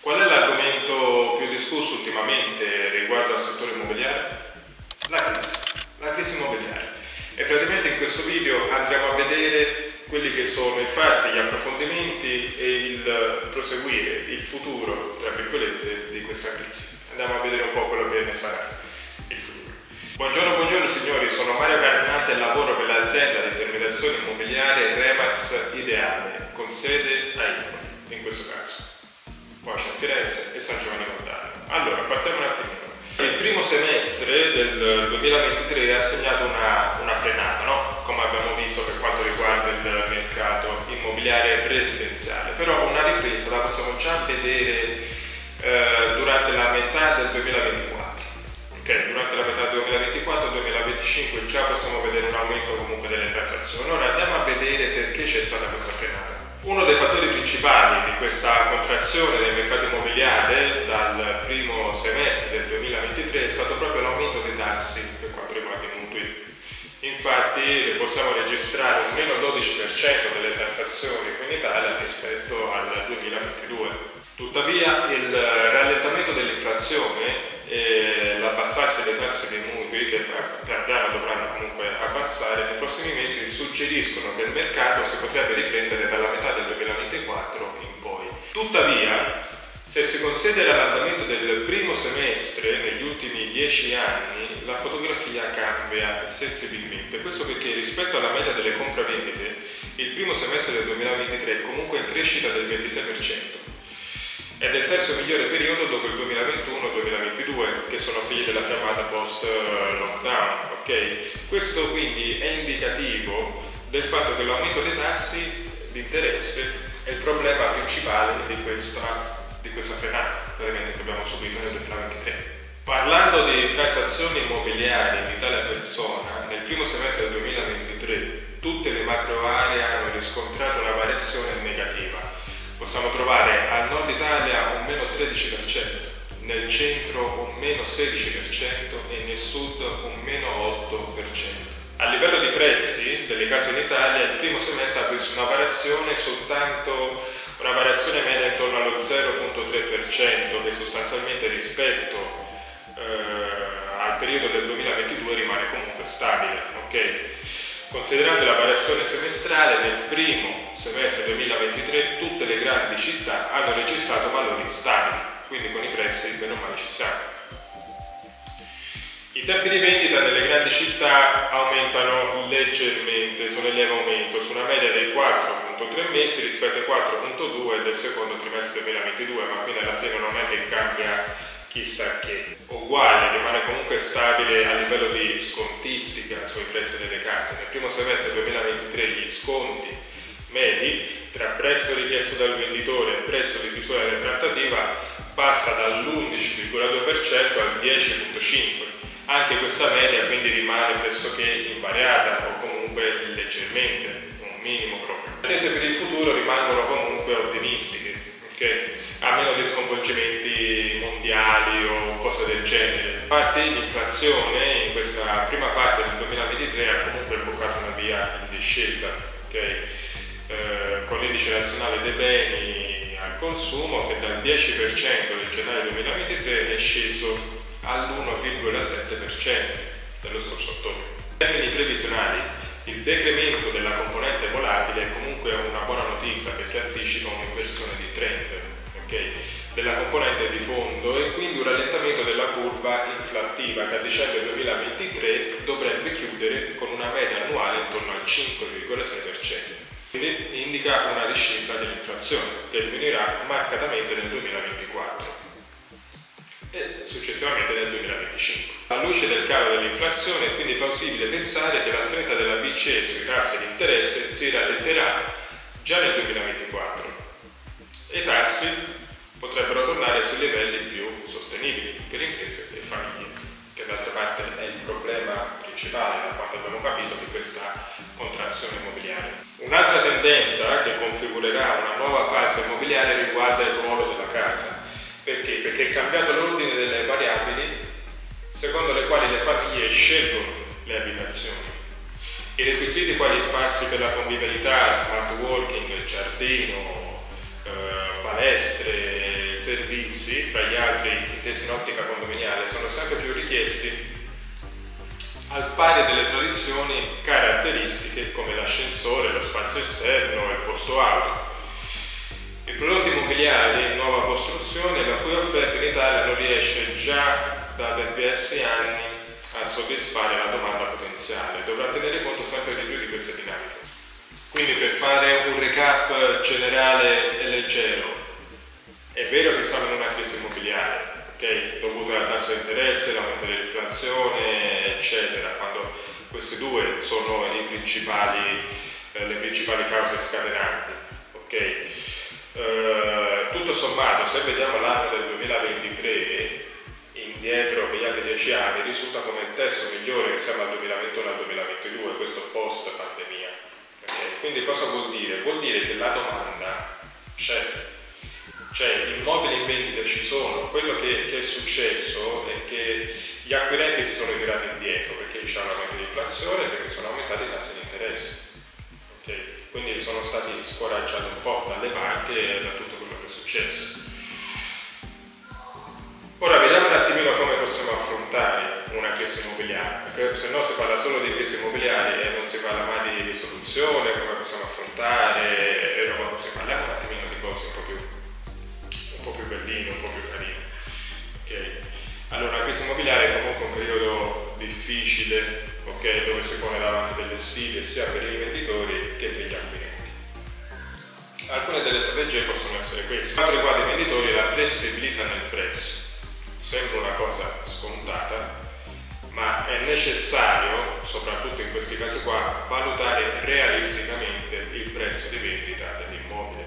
Qual è l'argomento più discusso ultimamente riguardo al settore immobiliare? La crisi immobiliare. E praticamente in questo video andremo a vedere quelli che sono i fatti, gli approfondimenti e il proseguire, il futuro, tra virgolette, di questa crisi. Andiamo a vedere un po' quello che ne sarà il futuro. Buongiorno, buongiorno signori, sono Mario Carannante e lavoro per l'azienda di intermediazione immobiliare Remax Ideale, con sede a Ipa, in questo caso. Poi c'è Firenze e San Giovanni Montano. Allora, partiamo un attimino. Il primo semestre del 2023 ha segnato una frenata, no? Come abbiamo visto per quanto riguarda il mercato immobiliare residenziale. Però una ripresa la possiamo già vedere durante la metà del 2024. Okay? Durante la metà del 2024-2025 già possiamo vedere un aumento comunque delle transazioni. Ora andiamo a vedere perché c'è stata questa frenata. Uno dei fattori principali di questa contrazione del mercato immobiliare dal primo semestre del 2023 è stato proprio l'aumento dei tassi per quanto riguarda i mutui. Infatti possiamo registrare un meno 12% delle transazioni qui in Italia rispetto al 2022. Tuttavia il rallentamento dell'inflazione e l'abbassarsi delle tasse dei mutui, che pian piano dovranno comunque abbassare, nei prossimi mesi suggeriscono che il mercato si potrebbe riprendere dalla metà del 2024 in poi. Tuttavia, se si considera l'andamento del primo semestre negli ultimi 10 anni, la fotografia cambia sensibilmente. Questo perché rispetto alla media delle compravendite, il primo semestre del 2023 è comunque in crescita del 26%. Ed è il terzo migliore periodo dopo il 2021-2022, che sono figli della fiammata post-lockdown. Okay? Questo quindi è indicativo del fatto che l'aumento dei tassi di interesse è il problema principale di questa frenata che abbiamo subito nel 2023. Parlando di transazioni immobiliari in Italia per zona, nel primo semestre del 2023 tutte le macro aree hanno riscontrato una variazione negativa. Possiamo trovare al nord Italia un meno 13%, nel centro un meno 16% e nel sud un meno 8%. A livello di prezzi delle case in Italia, il primo semestre ha visto una variazione media intorno allo 0,3%, che sostanzialmente rispetto al periodo del 2022 rimane comunque stabile. Okay? Considerando la variazione semestrale, nel primo semestre 2023 tutte le grandi città hanno registrato valori stabili, quindi con i prezzi bene o male ci siamo. I tempi di vendita nelle grandi città aumentano leggermente, sono in lieve aumento, su una media dei 4,3 mesi rispetto ai 4,2 del secondo trimestre 2022, ma quindi alla fine non è che cambia chissà che. Uguale, rimane comunque stabile a livello di scontistica sui prezzi delle case. Nel primo semestre 2023 gli sconti medi tra prezzo richiesto dal venditore e prezzo di chiusura della trattativa passa dall'11,2% al 10,5%. Anche questa media quindi rimane pressoché invariata o comunque leggermente, un minimo proprio. Le attese per il futuro rimangono comunque ottimistiche. Okay? A meno di sconvolgimenti mondiali o cose del genere. Infatti l'inflazione in questa prima parte del 2023 ha comunque imboccato una via in discesa, okay? Con l'indice nazionale dei beni al consumo che dal 10% del gennaio 2023 è sceso all'1,7% dello scorso ottobre. In termini previsionali, il decremento della componente volatile è comunque una buona notizia perché anticipa un'inversione di trend, okay, della componente di fondo e quindi un rallentamento della curva inflattiva che a dicembre 2023 dovrebbe chiudere con una media annuale intorno al 5,6%. Quindi indica una discesa dell'inflazione che diminuirà marcatamente nel 2024 e successivamente nel 2025. Alla luce del calo dell'inflazione è quindi plausibile pensare che la stretta della BCE sui tassi di interesse si rallenterà già nel 2024 e i tassi potrebbero tornare su livelli più sostenibili per imprese e famiglie, che d'altra parte è il problema principale, da quanto abbiamo capito, di questa contrazione immobiliare. Un'altra tendenza che configurerà una nuova fase immobiliare riguarda il ruolo della casa. Perché? Perché è cambiato l'ordine delle variabili secondo le quali le famiglie scelgono le abitazioni. I requisiti quali spazi per la convivialità, smart working, giardino, palestre, servizi, fra gli altri intesi in ottica condominiale, sono sempre più richiesti al pari delle tradizioni caratteristiche come l'ascensore, lo spazio esterno e il posto auto. I prodotti immobiliari in nuova costruzione, la cui offerta in Italia non riesce già da diversi anni a soddisfare la domanda potenziale, dovrà tenere conto sempre di più di queste dinamiche. Quindi, per fare un recap generale e leggero, è vero che siamo in una crisi immobiliare, okay? Dovuta al tasso di interesse, l'aumento dell'inflazione, eccetera, quando queste due sono le principali cause scatenanti. Okay? Tutto sommato, se vediamo l'anno del 2023, indietro mediante 10 anni, risulta come il terzo migliore che siamo dal 2021 al 2022, questo post pandemia. Okay? Quindi cosa vuol dire? Vuol dire che la domanda c'è. Cioè, gli immobili in vendita ci sono. Quello che è successo è che gli acquirenti si sono ritirati indietro perché c'è un aumento di inflazione e perché sono aumentati i tassi di interesse. Okay? Quindi sono stati scoraggiati un po' dalle banche e da tutto quello che è successo. Ora vediamo un attimino come possiamo affrontare una crisi immobiliare, perché se no si parla solo di crisi immobiliari e non si parla mai di risoluzione, come possiamo affrontare e roba così. Parliamo un attimino di cose un po' più belline, un po' più carine. Okay. Allora, la crisi immobiliare è comunque un periodo difficile, okay, dove si pone davanti delle sfide sia per i venditori che per gli acquirenti. Alcune delle strategie possono essere queste. Per quanto riguarda i venditori, la flessibilità nel prezzo. Sembra una cosa scontata, ma è necessario, soprattutto in questi casi qua, valutare realisticamente il prezzo di vendita dell'immobile,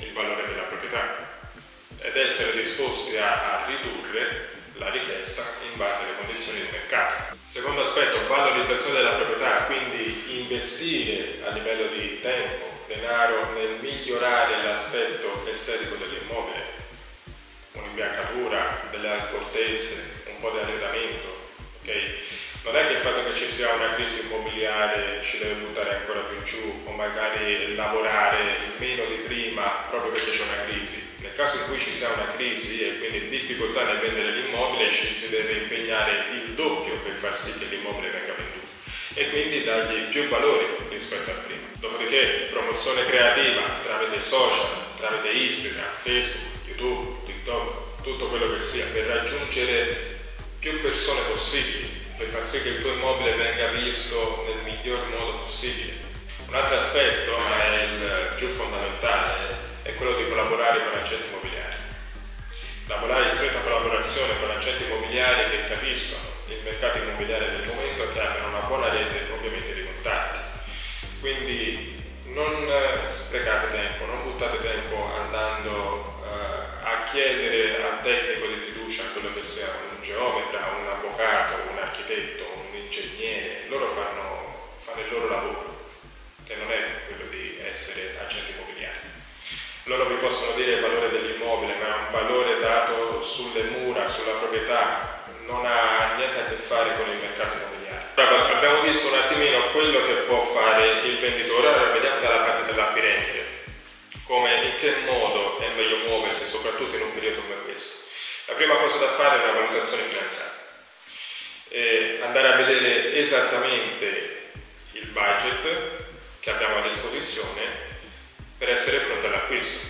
il valore della proprietà, ed essere disposti a ridurre la richiesta in base alle condizioni di mercato. Secondo aspetto, valorizzazione della proprietà, quindi investire a livello di tempo, denaro nel migliorare l'aspetto estetico dell'immobile. Un'imbiancatura, delle accortezze, un po' di arredamento, okay? Non è che il fatto che ci sia una crisi immobiliare ci deve buttare ancora più giù o magari lavorare meno di prima proprio perché c'è una crisi. Nel caso in cui ci sia una crisi e quindi difficoltà nel vendere l'immobile, ci si deve impegnare il doppio per far sì che l'immobile venga venduto e quindi dargli più valore rispetto al prima. Dopodiché promozione creativa tramite social, tramite Instagram, Facebook, YouTube, TikTok, tutto quello che sia, per raggiungere più persone possibili, per far sì che il tuo immobile venga visto nel miglior modo possibile. Un altro aspetto, ma è il più fondamentale, è quello di collaborare con agenti immobiliari. Lavorare in stretta collaborazione con agenti immobiliari che capiscono il mercato immobiliare del momento e che abbiano una buona rete ovviamente di contatti. Quindi non sprecate tempo, non buttate tempo andando a chiedere al tecnico di fiducia, quello che sia un geometra, un avvocato, un architetto, un ingegnere. Loro fanno il loro lavoro, che non è quello di essere agenti immobiliari. Loro vi possono dire il valore dell'immobile, ma è un valore dato sulle mura, sulla proprietà, non ha niente a che fare con il mercato immobiliare. Abbiamo visto un attimino quello che può fare il venditore, ora vediamo dalla parte dell'acquirente come, in che modo è meglio muoversi, soprattutto in un periodo come questo. La prima cosa da fare è una valutazione finanziaria, andare a vedere esattamente il budget che abbiamo a disposizione per essere pronti all'acquisto,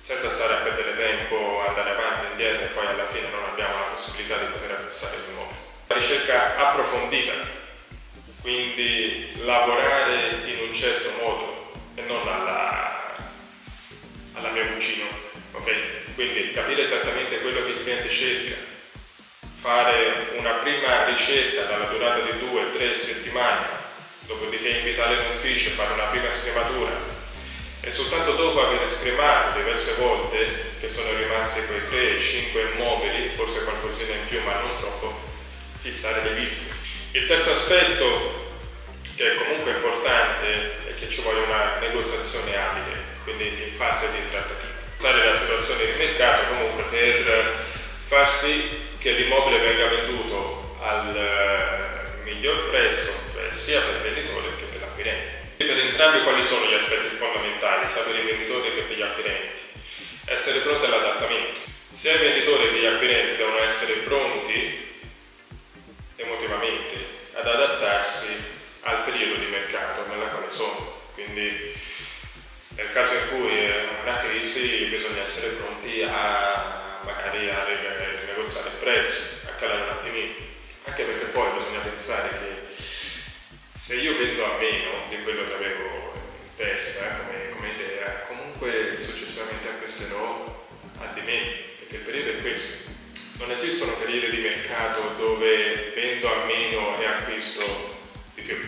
senza stare a perdere tempo, andare avanti e indietro e poi alla fine non abbiamo la possibilità di poter acquistare l'immobile. La ricerca approfondita, quindi lavorare in un certo modo e non alla mia cucina, ok? Quindi capire esattamente quello che il cliente cerca, fare una prima ricerca dalla durata di 2-3 settimane, dopodiché invitare in ufficio, fare una prima scrematura e soltanto dopo aver scremato diverse volte, che sono rimasti quei 3-5 immobili, forse qualcosina in più ma non troppo, fissare le visite. Il terzo aspetto, che è comunque importante, è che ci vuole una negoziazione abile, quindi in fase di trattativa. Dare la situazione di mercato comunque per far sì che l'immobile venga venduto al miglior prezzo, cioè sia per il venditore che per l'acquirente. Per entrambi quali sono gli aspetti fondamentali, sia per i venditori che per gli acquirenti? essere pronte all'adattamento. Sia il venditore che gli acquirenti devono essere pronti emotivamente ad adattarsi al periodo di mercato nella quale sono. Quindi nel caso in cui è una crisi bisogna essere pronti magari a rinegoziare il prezzo, a calare un attimino, anche perché poi bisogna pensare che se io vendo a meno di quello che avevo in testa come idea, comunque successivamente acquisterò a di meno, perché il periodo è questo. Non esistono periodi di mercato dove vendo a meno e acquisto di più.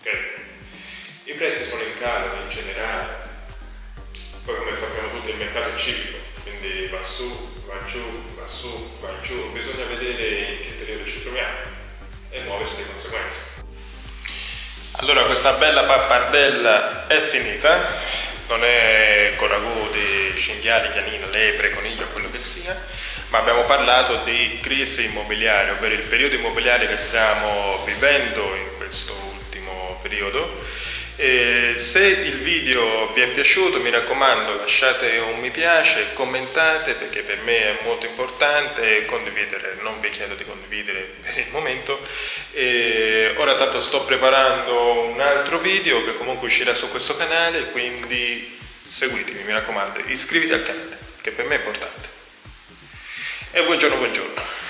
Okay? I prezzi sono in calo in generale, poi come sappiamo tutti il mercato è ciclico, quindi va su, va giù, va su, va giù, bisogna vedere in che periodo ci troviamo e muoversi di conseguenza. Allora questa bella pappardella è finita, non è con ragù di cinghiali, chianino, lepre, coniglio, quello che sia, ma abbiamo parlato di crisi immobiliare, ovvero il periodo immobiliare che stiamo vivendo in questo ultimo periodo. E se il video vi è piaciuto, mi raccomando, lasciate un mi piace, commentate, perché per me è molto importante condividere. Non vi chiedo di condividere per il momento. E ora tanto sto preparando un altro video che comunque uscirà su questo canale, quindi seguitemi, mi raccomando, iscriviti al canale, che per me è importante. E buongiorno, buongiorno.